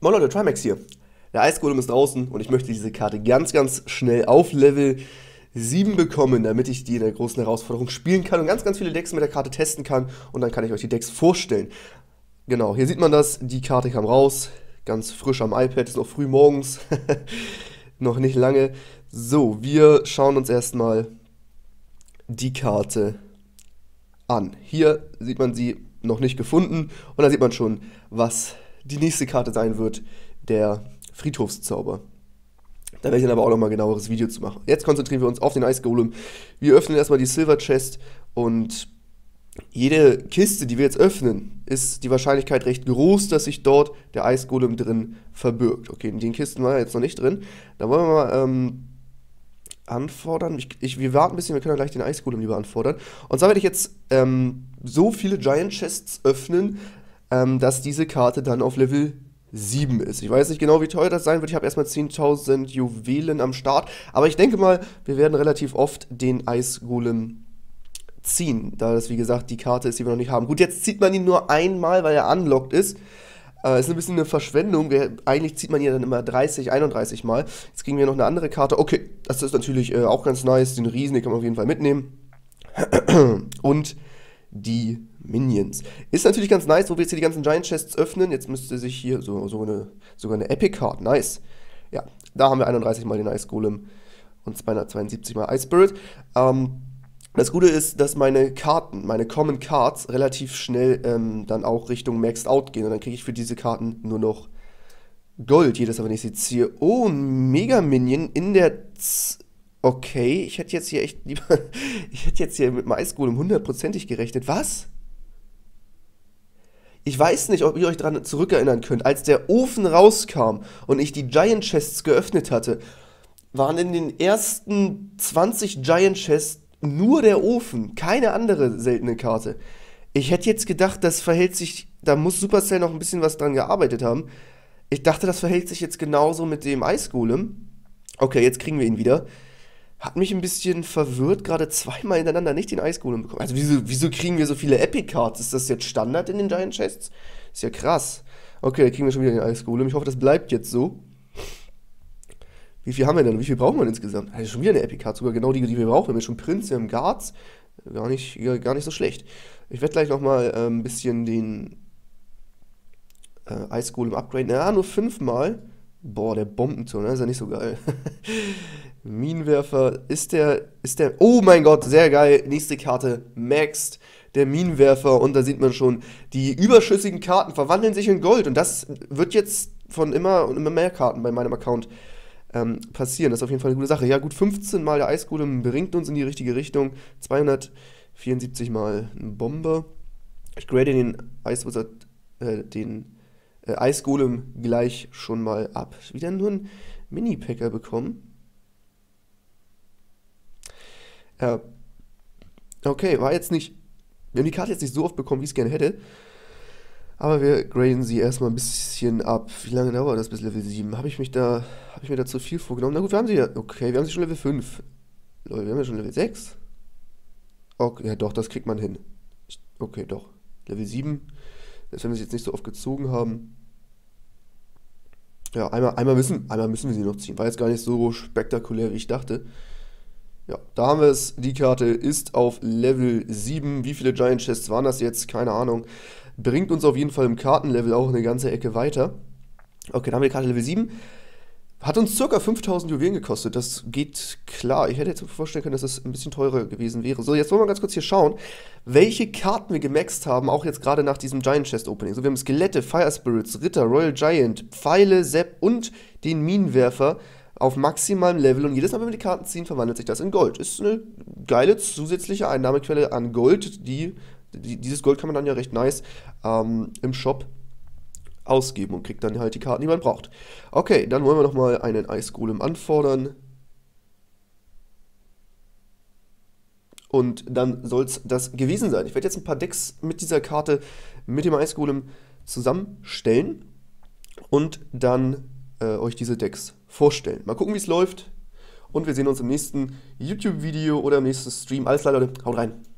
Moin Leute, Trymacs hier. Der Eisgolem ist draußen und ich möchte diese Karte ganz, ganz schnell auf Level 7 bekommen, damit ich die in der großen Herausforderung spielen kann und ganz, ganz viele Decks mit der Karte testen kann und dann kann ich euch die Decks vorstellen. Genau, hier sieht man das, die Karte kam raus, ganz frisch am iPad, ist noch früh morgens, noch nicht lange. So, wir schauen uns erstmal die Karte an. Hier sieht man sie noch nicht gefunden und da sieht man schon, was die nächste Karte sein wird, der Friedhofszauber. Da werde ich dann aber auch nochmal ein genaueres Video zu machen. Jetzt konzentrieren wir uns auf den Eisgolem. Wir öffnen erstmal die Silver Chest und jede Kiste, die wir jetzt öffnen, ist die Wahrscheinlichkeit recht groß, dass sich dort der Eisgolem drin verbirgt. Okay, in den Kisten war er jetzt noch nicht drin. Da wollen wir mal anfordern. Wir warten ein bisschen, wir können ja gleich den Eisgolem lieber anfordern. Und zwar werde ich jetzt so viele Giant Chests öffnen, dass diese Karte dann auf Level 7 ist. Ich weiß nicht genau, wie teuer das sein wird. Ich habe erstmal 10.000 Juwelen am Start. Aber ich denke mal, wir werden relativ oft den Eisgolem ziehen. Da das, wie gesagt, die Karte ist, die wir noch nicht haben. Gut, jetzt zieht man ihn nur einmal, weil er unlocked ist. Ist ein bisschen eine Verschwendung. Eigentlich zieht man ihn dann immer 30, 31 Mal. Jetzt kriegen wir noch eine andere Karte. Okay, das ist natürlich auch ganz nice. Den Riesen, den kann man auf jeden Fall mitnehmen. Und die Minions. Ist natürlich ganz nice, wo wir jetzt hier die ganzen Giant Chests öffnen. Jetzt müsste sich hier sogar eine Epic Card. Nice. Ja, da haben wir 31 mal den Eisgolem und 272 mal Ice Spirit. Das Gute ist, dass meine Karten, meine Common Cards, relativ schnell dann auch Richtung Maxed Out gehen. Und dann kriege ich für diese Karten nur noch Gold. Jedes, wenn ich sie ziehe. Oh, ein Mega Minion in der... Okay, ich hätte jetzt hier echt lieber... Ich hätte jetzt hier mit dem Eisgolem hundertprozentig gerechnet. Was? Ich weiß nicht, ob ihr euch daran zurückerinnern könnt. Als der Ofen rauskam und ich die Giant Chests geöffnet hatte, waren in den ersten 20 Giant Chests nur der Ofen. Keine andere seltene Karte. Ich hätte jetzt gedacht, das verhält sich... Da muss Supercell noch ein bisschen was dran gearbeitet haben. Ich dachte, das verhält sich jetzt genauso mit dem Eisgolem. Okay, jetzt kriegen wir ihn wieder. Hat mich ein bisschen verwirrt, gerade zweimal hintereinander nicht den Eisgolem bekommen. Also wieso kriegen wir so viele Epic Cards? Ist das jetzt Standard in den Giant Chests? Ist ja krass. Okay, da kriegen wir schon wieder den Eisgolem. Ich hoffe, das bleibt jetzt so. Wie viel haben wir denn? Wie viel brauchen wir denn insgesamt? Also schon wieder eine Epic Card, sogar genau die wir brauchen. Wir haben jetzt schon Prinz, wir haben Guards. Gar nicht so schlecht. Ich werde gleich nochmal ein bisschen den Eisgolem upgraden. Ja, nur 5 mal. Boah, der Bombenturm, ne? Ist ja nicht so geil. Minenwerfer, ist der, oh mein Gott, sehr geil, nächste Karte, Maxed, der Minenwerfer, und da sieht man schon, die überschüssigen Karten verwandeln sich in Gold, und das wird jetzt von immer mehr Karten bei meinem Account passieren, das ist auf jeden Fall eine gute Sache. Ja gut, 15 mal der Eisgolem bringt uns in die richtige Richtung, 274 mal ein Bomber, ich grade den Eisgolem gleich schon mal ab. Wieder nur ein Mini-Packer bekommen. Okay, war jetzt nicht... Wir haben die Karte jetzt nicht so oft bekommen, wie ich es gerne hätte. Aber wir graden sie erstmal ein bisschen ab. Wie lange dauert das bis Level 7? Habe ich mir da zu viel vorgenommen? Na gut, wir haben sie ja... Okay, wir haben sie schon Level 5. Leute, wir haben ja schon Level 6. Okay, ja doch, das kriegt man hin. Okay, doch. Level 7. Selbst wenn wir sie jetzt nicht so oft gezogen haben. Ja, einmal müssen wir sie noch ziehen. War jetzt gar nicht so spektakulär, wie ich dachte. Ja, da haben wir es. Die Karte ist auf Level 7. Wie viele Giant Chests waren das jetzt? Keine Ahnung. Bringt uns auf jeden Fall im Kartenlevel auch eine ganze Ecke weiter. Okay, da haben wir die Karte Level 7. Hat uns ca. 5.000 Juwelen gekostet. Das geht klar. Ich hätte jetzt vorstellen können, dass das ein bisschen teurer gewesen wäre. So, jetzt wollen wir ganz kurz hier schauen, welche Karten wir gemaxt haben, auch jetzt gerade nach diesem Giant Chest Opening. So, wir haben Skelette, Fire Spirits, Ritter, Royal Giant, Pfeile, Sepp und den Minenwerfer auf maximalem Level, und jedes Mal, wenn wir die Karten ziehen, verwandelt sich das in Gold. Ist eine geile zusätzliche Einnahmequelle an Gold, dieses Gold kann man dann ja recht nice im Shop ausgeben und kriegt dann halt die Karten, die man braucht. Okay, dann wollen wir nochmal einen Eisgolem anfordern. Und dann soll es das gewesen sein. Ich werde jetzt ein paar Decks mit dieser Karte, mit dem Eisgolem zusammenstellen und dann euch diese Decks vorstellen. Mal gucken, wie es läuft, und wir sehen uns im nächsten YouTube-Video oder im nächsten Stream. Alles klar, Leute, haut rein!